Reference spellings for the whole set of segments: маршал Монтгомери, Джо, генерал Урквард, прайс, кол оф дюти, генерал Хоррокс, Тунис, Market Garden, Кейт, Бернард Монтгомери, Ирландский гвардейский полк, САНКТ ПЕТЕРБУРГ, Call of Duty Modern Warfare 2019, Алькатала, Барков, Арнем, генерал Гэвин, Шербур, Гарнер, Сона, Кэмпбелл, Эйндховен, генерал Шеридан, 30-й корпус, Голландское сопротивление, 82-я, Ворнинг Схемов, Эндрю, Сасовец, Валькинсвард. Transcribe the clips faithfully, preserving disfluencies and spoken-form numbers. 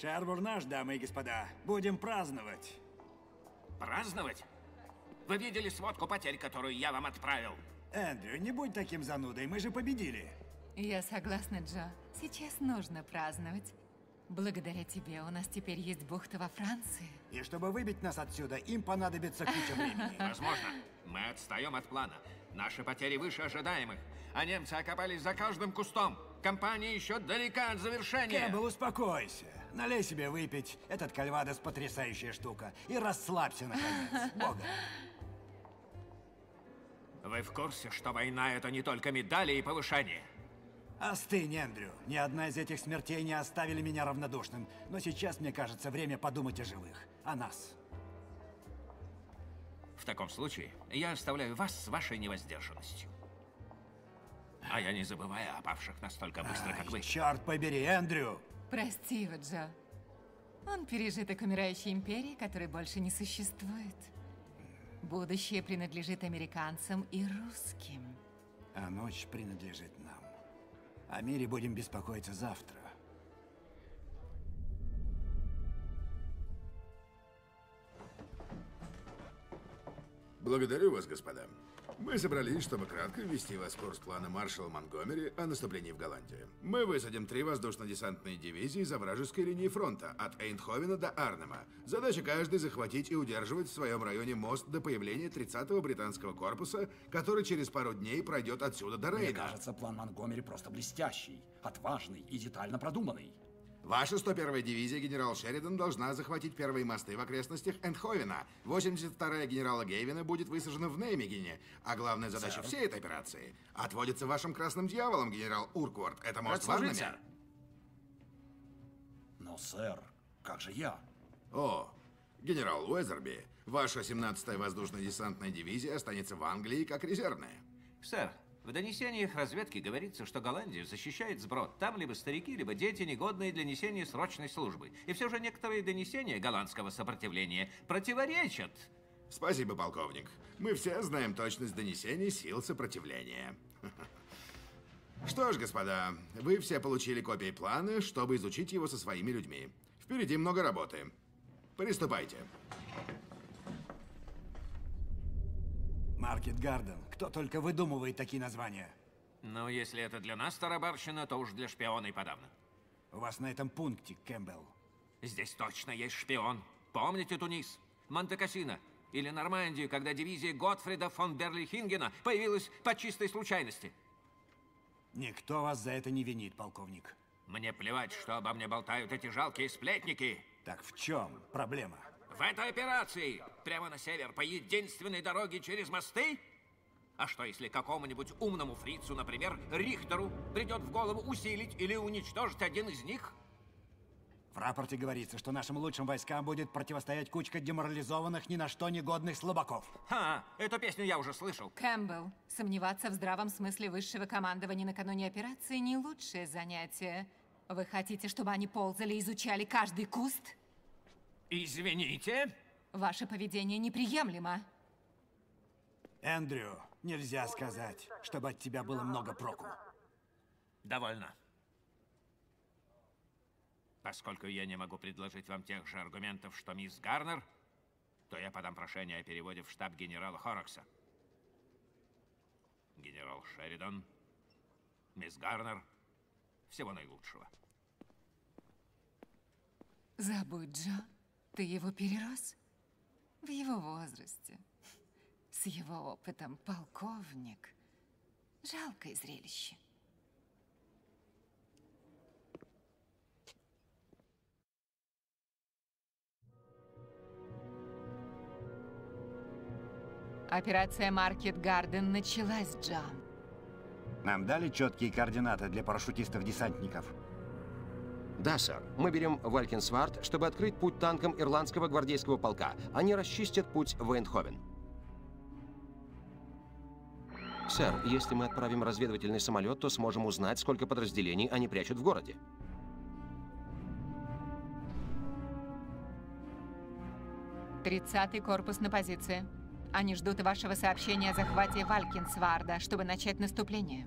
Шербур наш, дамы и господа. Будем праздновать. Праздновать? Вы видели сводку потерь, которую я вам отправил? Эндрю, не будь таким занудой, мы же победили. Я согласна, Джо. Сейчас нужно праздновать. Благодаря тебе у нас теперь есть бухта во Франции. И чтобы выбить нас отсюда, им понадобится куча времени. Возможно. Мы отстаем от плана. Наши потери выше ожидаемых. А немцы окопались за каждым кустом. Кампания еще далека от завершения. Кэбл, успокойся. Налей себе выпить. Этот кальвадес потрясающая штука. И расслабься, наконец. Бога. Вы в курсе, что война — это не только медали и повышение? Остынь, Эндрю. Ни одна из этих смертей не оставили меня равнодушным. Но сейчас, мне кажется, время подумать о живых. О нас. В таком случае, я оставляю вас с вашей невоздержанностью. А я не забываю о павших настолько быстро, как вы. Черт побери, Эндрю! Прости его, Джо. Он пережиток умирающей империи, которой больше не существует. Будущее принадлежит американцам и русским. А ночь принадлежит нам. О мире будем беспокоиться завтра. Благодарю вас, господа. Мы собрались, чтобы кратко ввести вас в курс плана маршала Монтгомери о наступлении в Голландию. Мы высадим три воздушно-десантные дивизии за вражеской линии фронта от Эйндховена до Арнема. Задача каждой — захватить и удерживать в своем районе мост до появления тридцатого британского корпуса, который через пару дней пройдет отсюда до Рейна. Мне кажется, план Монтгомери просто блестящий, отважный и детально продуманный. Ваша сто первая дивизия, генерал Шеридан, должна захватить первые мосты в окрестностях Эндховена. восемьдесят вторая генерала Гэвина будет высажена в Неймегене. А главная задача всей этой операции отводится вашим красным дьяволом, генерал Урквард. Это мост важный. Но, сэр, как же я? О, генерал Уэзерби, ваша семнадцатая воздушно-десантная дивизия останется в Англии как резервная. Сэр. В донесениях разведки говорится, что Голландию защищает сброд. Там либо старики, либо дети, негодные для несения срочной службы. И все же некоторые донесения голландского сопротивления противоречат. Спасибо, полковник. Мы все знаем точность донесений сил сопротивления. Что ж, господа, вы все получили копии плана, чтобы изучить его со своими людьми. Впереди много работы. Приступайте. Market Garden. Кто только выдумывает такие названия. Ну, если это для нас тарабарщина, то уж для шпиона и подавно. У вас на этом пункте, Кэмпбелл. Здесь точно есть шпион. Помните Тунис, Монте-Кассино или Нормандию, когда дивизия Готфрида фон Берли-Хингена появилась по чистой случайности? Никто вас за это не винит, полковник. Мне плевать, что обо мне болтают эти жалкие сплетники. Так в чем проблема? В этой операции прямо на север по единственной дороге через мосты? А что, если какому-нибудь умному фрицу, например, Рихтеру, придет в голову усилить или уничтожить один из них? В рапорте говорится, что нашим лучшим войскам будет противостоять кучка деморализованных, ни на что негодных слабаков. Ха, эту песню я уже слышал. Кэмпбелл, сомневаться в здравом смысле высшего командования накануне операции не лучшее занятие. Вы хотите, чтобы они ползали и изучали каждый куст? Извините? Ваше поведение неприемлемо. Эндрю, нельзя сказать, чтобы от тебя было много проку. Довольно. Поскольку я не могу предложить вам тех же аргументов, что мисс Гарнер, то я подам прошение о переводе в штаб генерала Хоррокса. Генерал Шеридан, мисс Гарнер, всего наилучшего. Забудь, Джо. Ты его перерос? В его возрасте, с его опытом, полковник. Жалкое зрелище. Операция Market Garden началась, Джо. Нам дали четкие координаты для парашютистов-десантников. Да, сэр. Мы берем Валькинсвард, чтобы открыть путь танкам Ирландского гвардейского полка. Они расчистят путь в Эйндховен. Сэр, если мы отправим разведывательный самолет, то сможем узнать, сколько подразделений они прячут в городе. тридцатый корпус на позиции. Они ждут вашего сообщения о захвате Валькинсварда, чтобы начать наступление.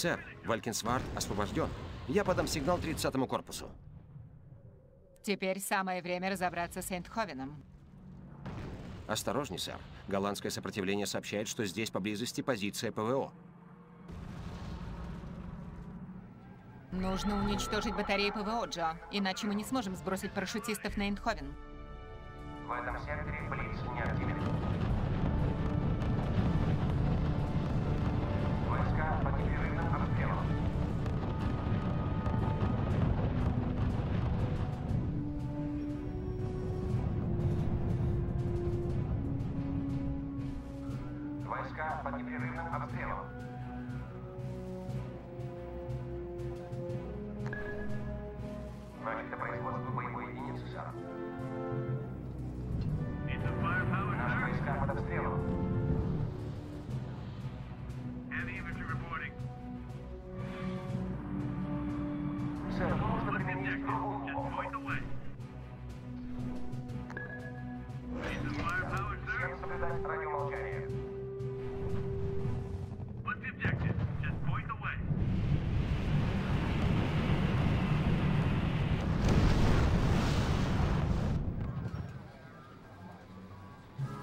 Сэр, Валькинсвард освобожден. Я подам сигнал тридцатому корпусу. Теперь самое время разобраться с Эйндховеном. Осторожней, сэр. Голландское сопротивление сообщает, что здесь поблизости позиция ПВО. Нужно уничтожить батареи ПВО, Джо, иначе мы не сможем сбросить парашютистов на Эйндховен. В этом секторе блиц не активен. Войска под непрерывным обстрелом. Войска под непрерывным обстрелом. Начато производство боевой единицы, сэр. Наши войска под обстрелом. Сэр, нужно применить другую бомбу. Всем соблюдать радиомолчание. Под непрерывным обстрелом.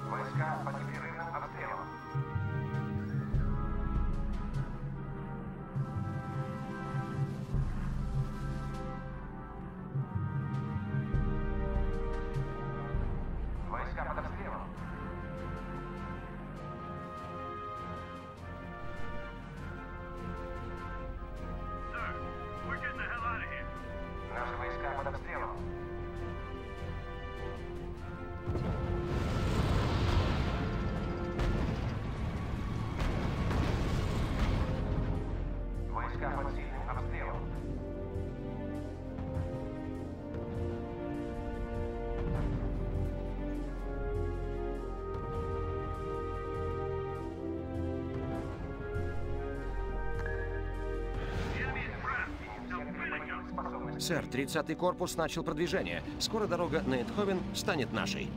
Войска под обстрелом. Sir, we're getting the hell out of here. Наши войска под обстрелом. Под сильным обстрелом. Сэр, тридцатый корпус начал продвижение. Скоро дорога на Эйндховен станет нашей.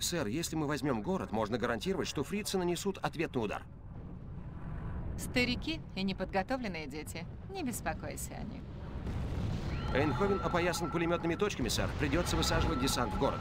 Сэр, если мы возьмем город, можно гарантировать, что фрицы нанесут ответный удар. Старики и неподготовленные дети. Не беспокойся о них. Эйндховен опоясан пулеметными точками, сэр. Придется высаживать десант в город.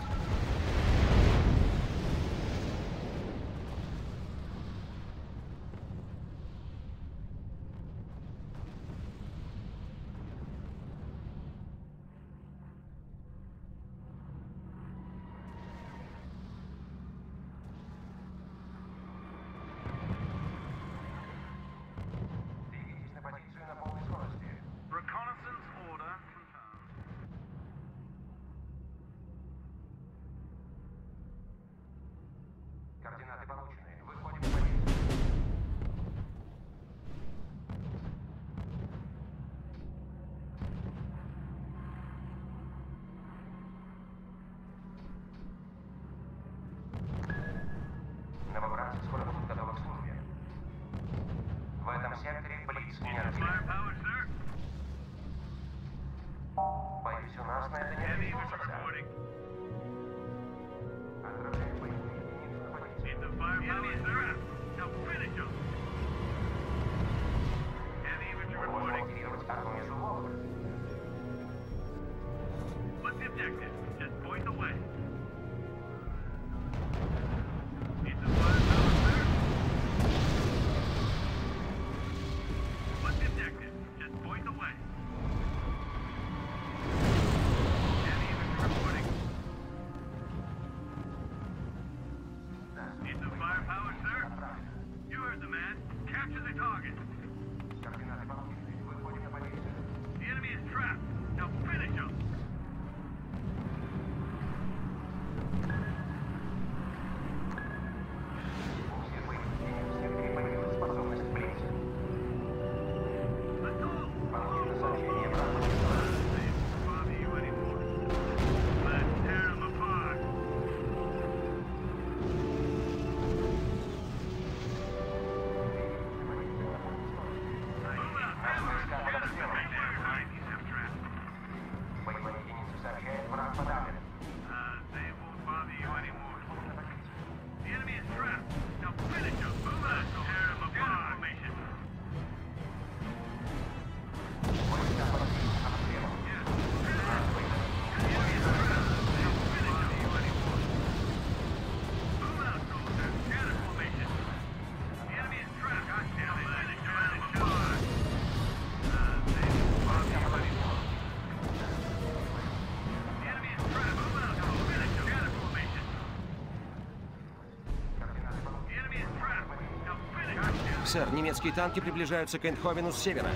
Firepower, sir. Координаты получены. Выходим на позицию. Сэр, немецкие танки приближаются к Эйндховену с севера.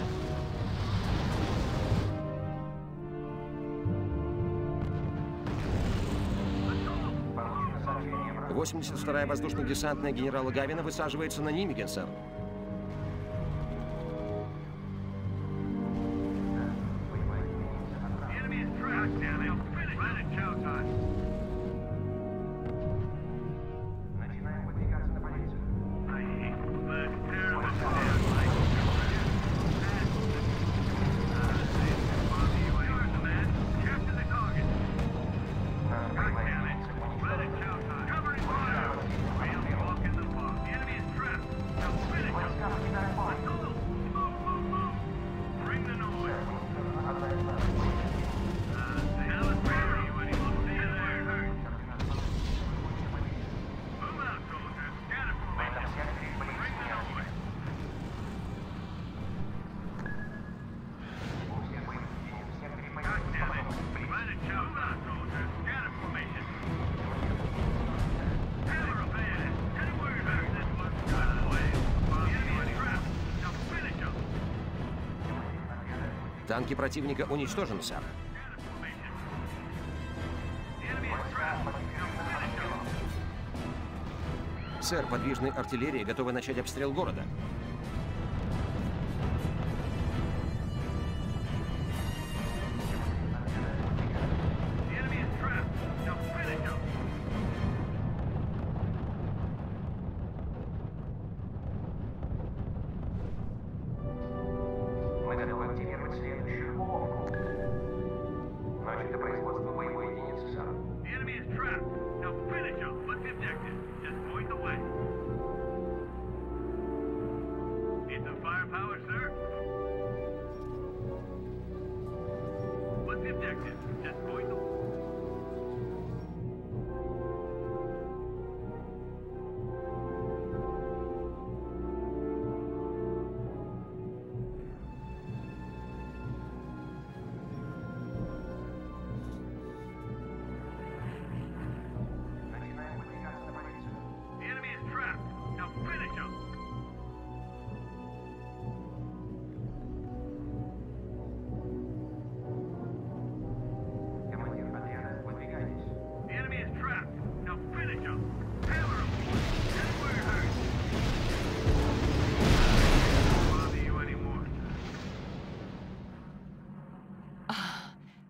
восемьдесят вторая воздушно-десантная генерала Гэвина высаживается на Неймеген, сэр. Танки противника уничтожены, сэр. Сэр, подвижная артиллерия готова начать обстрел города.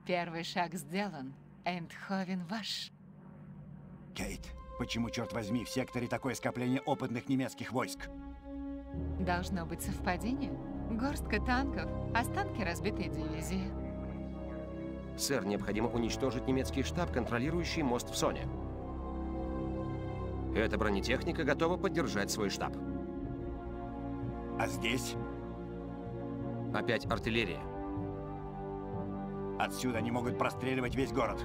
Первый шаг сделан. Эйндховен ваш. Кейт, почему, черт возьми, в секторе такое скопление опытных немецких войск? Должно быть совпадение. Горстка танков, останки разбитой дивизии. Сэр, необходимо уничтожить немецкий штаб, контролирующий мост в Соне. Эта бронетехника готова поддержать свой штаб. А здесь? Опять артиллерия. Отсюда они могут простреливать весь город.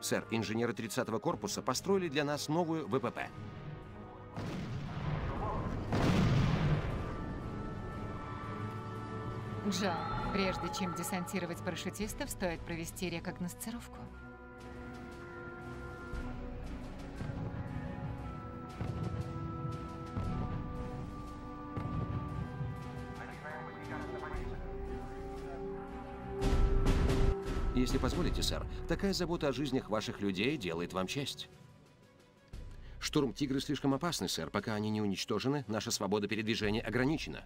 Сэр, инженеры тридцатого корпуса построили для нас новую ВПП. Джо, прежде чем десантировать парашютистов, стоит провести рекогносцировку. Если позволите, сэр, такая забота о жизнях ваших людей делает вам честь. Штурм-тигры слишком опасны, сэр. Пока они не уничтожены, наша свобода передвижения ограничена.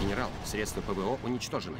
Генерал, средства ПВО уничтожены.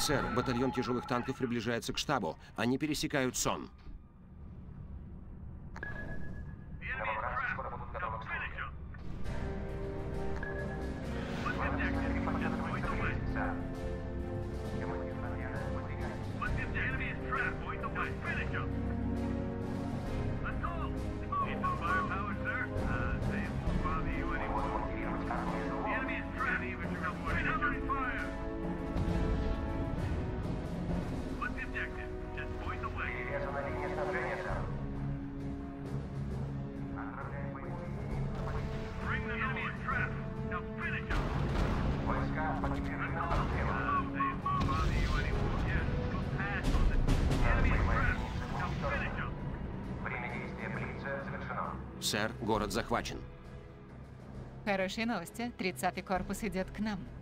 Сэр, батальон тяжелых танков приближается к штабу. Они пересекают Сон. Just point the way. Сэр, город захвачен. Хорошие новости. тридцатый корпус идет к нам.